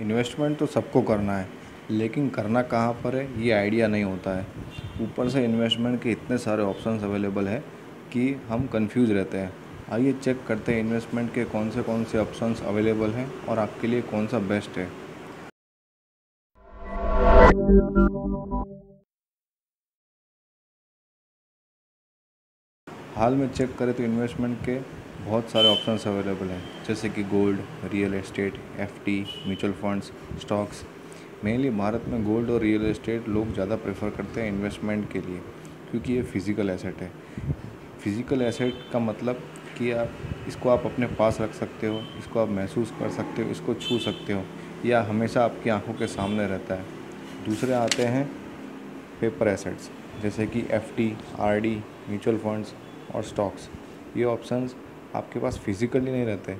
Investment तो सबको करना है, लेकिन करना कहाँ पर है ये आइडिया नहीं होता है। ऊपर से इन्वेस्टमेंट के इतने सारे ऑप्शंस अवेलेबल है कि हम कंफ्यूज रहते हैं। आइए चेक करते हैं इन्वेस्टमेंट के कौन से ऑप्शंस अवेलेबल हैं और आपके लिए कौन सा बेस्ट है। हाल में चेक करें तो इन्वेस्टमेंट के बहुत सारे ऑप्शंस अवेलेबल हैं, जैसे कि gold, real estate, FD, mutual funds, stocks. Mainly Bharat में गोल्ड और रियल एस्टेट लोग ज़्यादा प्रेफर करते हैं इन्वेस्टमेंट के लिए, क्योंकि ये फिजिकल एसेट है। फिजिकल एसेट का मतलब कि आप इसको आप अपने पास रख सकते हो, इसको आप महसूस कर सकते हो, इसको छू सकते हो, या हमेशा आपकी आंखों के सामने रहता है। दूसरे आते हैं पेपर एसेट्स, जैसे कि एफडी, आरडी, म्यूचुअल फंड्स और स्टॉक्स। ये ऑप्शंस आपके पास फिजिकली नहीं रहते,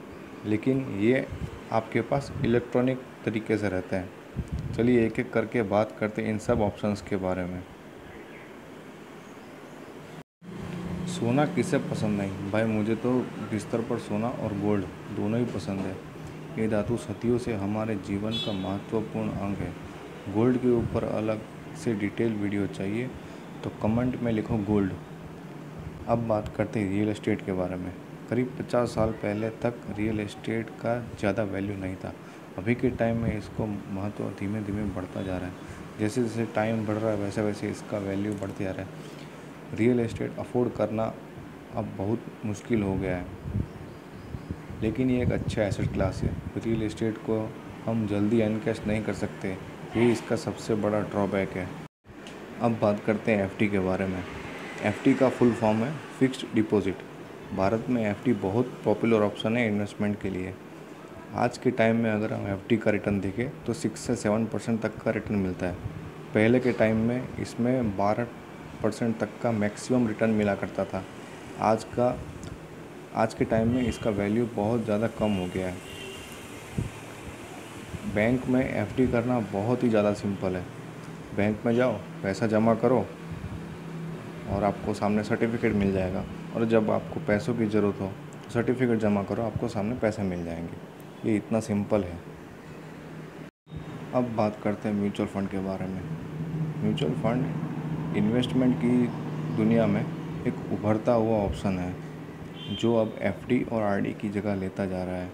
लेकिन ये आपके पास इलेक्ट्रॉनिक तरीके से रहते हैं। चलिए एक एक करके बात करते हैं इन सब ऑप्शंस के बारे में। सोना किसे पसंद नहीं? भाई मुझे तो बिस्तर पर सोना और गोल्ड दोनों ही पसंद है। ये धातु सदियों से हमारे जीवन का महत्वपूर्ण अंग है। गोल्ड के ऊपर अलग से डिटेल वीडियो चाहिए तो कमेंट में लिखो गोल्ड। अब बात करते हैं रियल एस्टेट के बारे में। करीब 50 साल पहले तक रियल एस्टेट का ज़्यादा वैल्यू नहीं था। अभी के टाइम में इसको महत्व धीमे धीमे बढ़ता जा रहा है। जैसे जैसे टाइम बढ़ रहा है वैसे वैसे इसका वैल्यू बढ़ते जा रहा है। रियल एस्टेट अफोर्ड करना अब बहुत मुश्किल हो गया है, लेकिन ये एक अच्छा एसेट क्लास है। रियल एस्टेट को हम जल्दी एनकैश नहीं कर सकते, ये इसका सबसे बड़ा ड्रॉबैक है। अब बात करते हैं एफडी के बारे में। एफडी का फुल फॉर्म है फिक्स्ड डिपॉजिट। भारत में एफडी बहुत पॉपुलर ऑप्शन है इन्वेस्टमेंट के लिए। आज के टाइम में अगर हम एफडी का रिटर्न देखें तो 6 से 7% तक का रिटर्न मिलता है। पहले के टाइम में इसमें 12% तक का मैक्सिमम रिटर्न मिला करता था। आज के टाइम में इसका वैल्यू बहुत ज़्यादा कम हो गया है। बैंक में एफडी करना बहुत ही ज़्यादा सिंपल है। बैंक में जाओ, पैसा जमा करो और आपको सामने सर्टिफिकेट मिल जाएगा, और जब आपको पैसों की ज़रूरत हो तो सर्टिफिकेट जमा करो, आपको सामने पैसे मिल जाएंगे। ये इतना सिंपल है। अब बात करते हैं म्यूचुअल फंड के बारे में। म्यूचुअल फंड इन्वेस्टमेंट की दुनिया में एक उभरता हुआ ऑप्शन है, जो अब एफडी और आरडी की जगह लेता जा रहा है,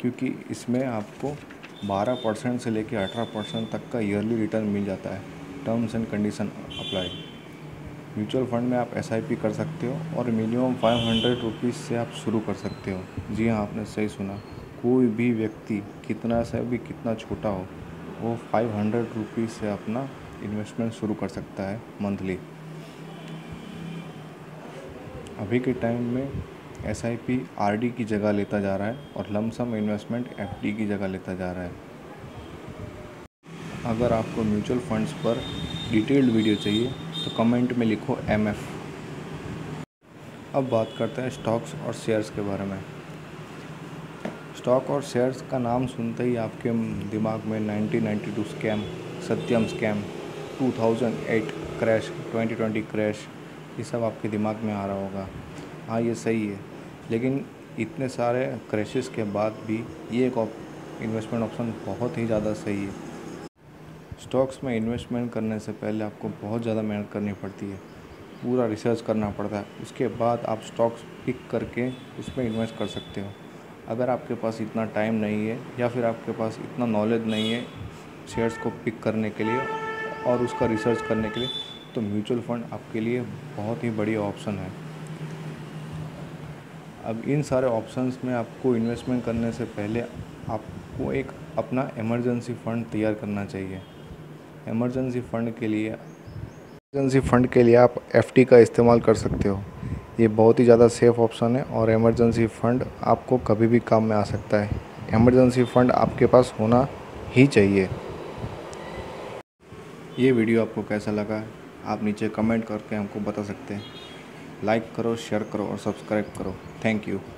क्योंकि इसमें आपको 12% से लेकर 18% तक का ईयरली रिटर्न मिल जाता है, terms and condition apply. Mutual fund में आप SIP कर सकते हो और मिनिमम 500 रुपीज़ से आप शुरू कर सकते हो। जी हाँ, आपने सही सुना। कोई भी व्यक्ति कितना से भी कितना छोटा हो, वो 500 रुपीज़ से अपना इन्वेस्टमेंट शुरू कर सकता है मंथली। अभी के टाइम में SIP RD की जगह लेता जा रहा है और लमसम इन्वेस्टमेंट FD की जगह लेता जा रहा है। अगर आपको म्यूचुअल फंड्स पर डिटेल्ड वीडियो चाहिए तो कमेंट में लिखो MF। अब बात करते हैं स्टॉक्स और शेयर्स के बारे में। स्टॉक और शेयर्स का नाम सुनते ही आपके दिमाग में 1992 scam, Satyam scam, 2008 crash, 2020 crash, ये सब आपके दिमाग में आ रहा होगा। हाँ, ये सही है, लेकिन इतने सारे क्रैशेस के बाद भी ये एक इन्वेस्टमेंट ऑप्शन बहुत ही ज़्यादा सही है। स्टॉक्स में इन्वेस्टमेंट करने से पहले आपको बहुत ज़्यादा मेहनत करनी पड़ती है, पूरा रिसर्च करना पड़ता है, उसके बाद आप स्टॉक्स पिक करके उसमें इन्वेस्ट कर सकते हो। अगर आपके पास इतना टाइम नहीं है या फिर आपके पास इतना नॉलेज नहीं है शेयर्स को पिक करने के लिए और उसका रिसर्च करने के लिए, तो म्यूचुअल फंड आपके लिए बहुत ही बढ़िया ऑप्शन है। अब इन सारे ऑप्शंस में आपको इन्वेस्टमेंट करने से पहले आपको एक अपना इमरजेंसी फ़ंड तैयार करना चाहिए। इमरजेंसी फ़ंड के लिए आप एफडी का इस्तेमाल कर सकते हो। ये बहुत ही ज़्यादा सेफ़ ऑप्शन है और इमरजेंसी फ़ंड आपको कभी भी काम में आ सकता है। इमरजेंसी फ़ंड आपके पास होना ही चाहिए। ये वीडियो आपको कैसा लगा आप नीचे कमेंट करके हमको बता सकते हैं। लाइक करो, शेयर करो और सब्सक्राइब करो। Thank you.